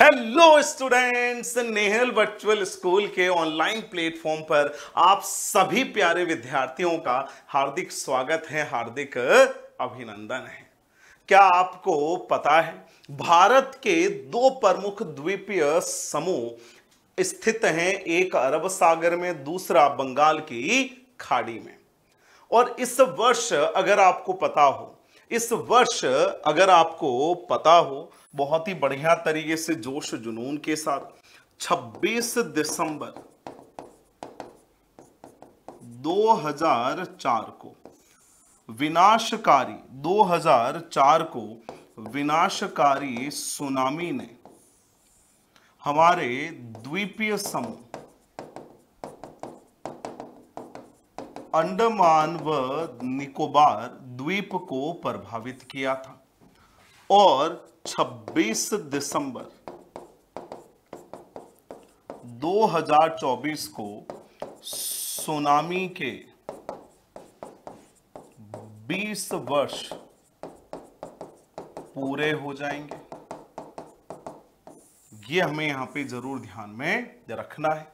Hello students, Nehal virtual school के online platform पर आप सभी प्यारे विद्यार्थियों का हार्दिक स्वागत है, हार्दिक अभिनंदन है। क्या आपको पता है भारत के दो प्रमुख द्वीपीय समूह स्थित हैं, एक अरब सागर में, दूसरा बंगाल की खाड़ी में। और इस वर्ष अगर आपको पता हो, बहुत ही बढ़िया तरीके से जोश जुनून के साथ 26 दिसंबर 2004 को विनाशकारी सुनामी ने हमारे द्वीपीय समूह अंडमान व निकोबार द्वीप को प्रभावित किया था और 26 दिसंबर 2024 को सुनामी के 20 वर्ष पूरे हो जाएंगे। ये हमें यहां पे जरूर ध्यान में रखना है।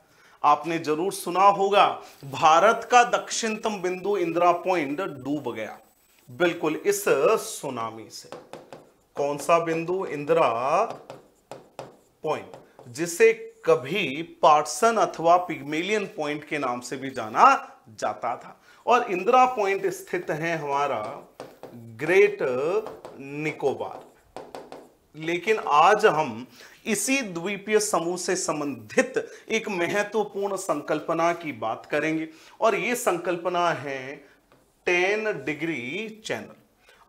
आपने जरूर सुना होगा भारत का दक्षिणतम बिंदु इंदिरा पॉइंट डूब गया बिल्कुल इस सुनामी से। कौन सा बिंदु? इंदिरा पॉइंट, जिसे कभी पार्सन अथवा पिग्मेलियन पॉइंट के नाम से भी जाना जाता था। और इंदिरा पॉइंट स्थित है हमारा ग्रेट निकोबार। लेकिन आज हम इसी द्वीपीय समूह से संबंधित एक महत्वपूर्ण संकल्पना की बात करेंगे और ये संकल्पना है 10 डिग्री चैनल।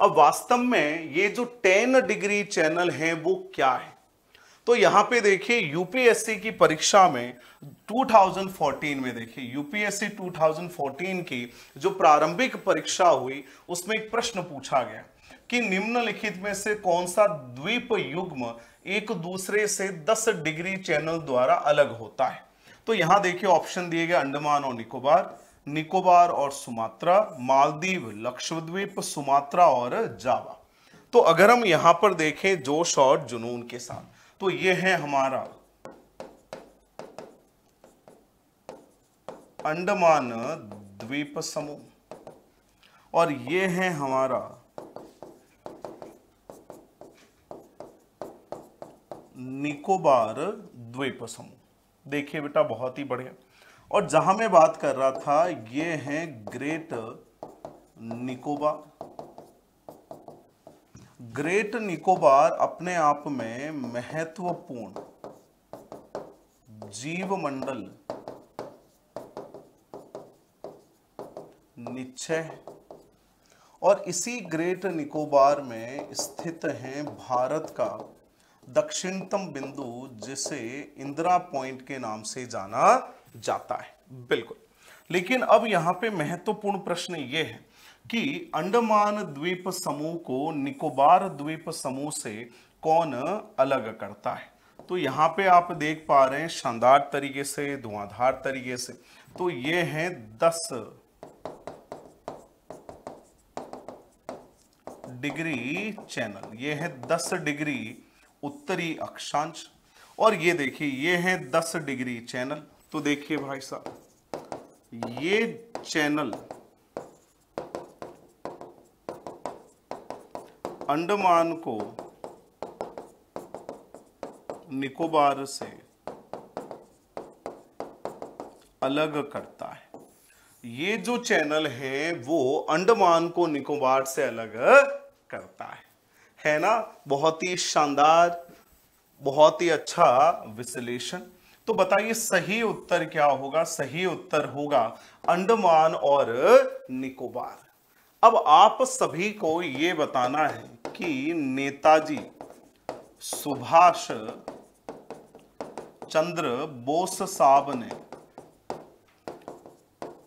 अब वास्तव में ये जो 10 डिग्री चैनल है वो क्या है, तो यहाँ पे देखिए यूपीएससी की परीक्षा में 2014 में देखिए यूपीएससी 2014 की जो प्रारंभिक परीक्षा हुई उसमें एक प्रश्न पूछा गया कि निम्नलिखित में से कौन सा द्वीप युग्म एक दूसरे से 10 डिग्री चैनल द्वारा अलग होता है। तो यहां देखिए ऑप्शन दिए गए अंडमान और निकोबार, निकोबार और सुमात्रा, मालदीव, लक्षद्वीप, सुमात्रा और जावा। तो अगर हम यहां पर देखें जोश और जुनून के साथ, तो ये है हमारा अंडमान द्वीप समूह और ये है हमारा निकोबार द्वीप समूह। देखिए बेटा बहुत ही बढ़िया। और जहां मैं बात कर रहा था ये है ग्रेट निकोबार। ग्रेट निकोबार अपने आप में महत्वपूर्ण जीवमंडल निक्षय और इसी ग्रेट निकोबार में स्थित है भारत का दक्षिणतम बिंदु, जिसे इंदिरा पॉइंट के नाम से जाना जाता है बिल्कुल। लेकिन अब यहाँ पे महत्वपूर्ण प्रश्न ये है कि अंडमान द्वीप समूह को निकोबार द्वीप समूह से कौन अलग करता है। तो यहाँ पे आप देख पा रहे हैं शानदार तरीके से, धुआंधार तरीके से, तो ये है 10 डिग्री चैनल, ये है 10 डिग्री उत्तरी अक्षांश। और ये देखिए ये है 10 डिग्री चैनल। तो देखिए भाई साहब ये चैनल अंडमान को निकोबार से अलग करता है। ये जो चैनल है वो अंडमान को निकोबार से अलग करता है ना। बहुत ही शानदार, बहुत ही अच्छा विश्लेषण। तो बताइए सही उत्तर क्या होगा? सही उत्तर होगा अंडमान और निकोबार। अब आप सभी को ये बताना है कि नेताजी सुभाष चंद्र बोस साहब ने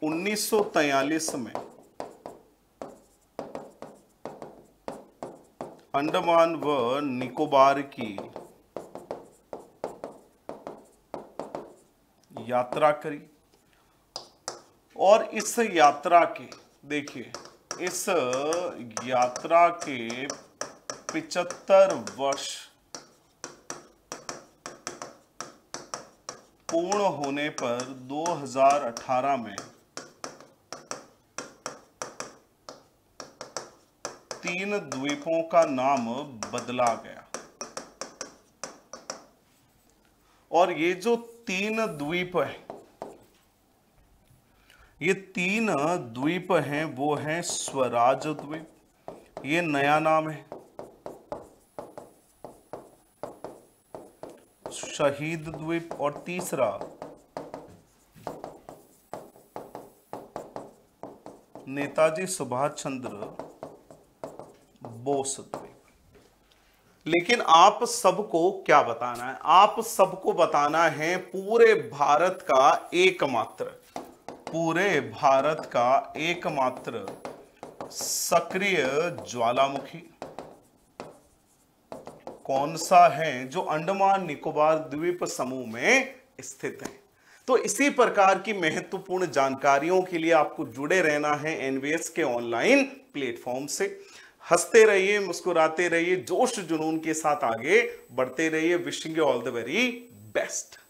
1943 में अंडमान व निकोबार की यात्रा करी और इस यात्रा के देखिए इस यात्रा के 75 वर्ष पूर्ण होने पर 2018 में 3 द्वीपों का नाम बदला गया। और ये जो 3 द्वीप है, ये 3 द्वीप हैं, वो हैं स्वराज द्वीप, ये नया नाम है, शहीद द्वीप, और तीसरा नेताजी सुभाष चंद्र बोस द्वीप। लेकिन आप सबको क्या बताना है, आप सबको बताना है पूरे भारत का एकमात्र, पूरे भारत का एकमात्र सक्रिय ज्वालामुखी कौन सा है, जो अंडमान निकोबार द्वीप समूह में स्थित है। तो इसी प्रकार की महत्वपूर्ण जानकारियों के लिए आपको जुड़े रहना है एनवीएस के ऑनलाइन प्लेटफॉर्म से। हंसते रहिए, मुस्कुराते रहिए, जोश जुनून के साथ आगे बढ़ते रहिए। Wishing you all the very best.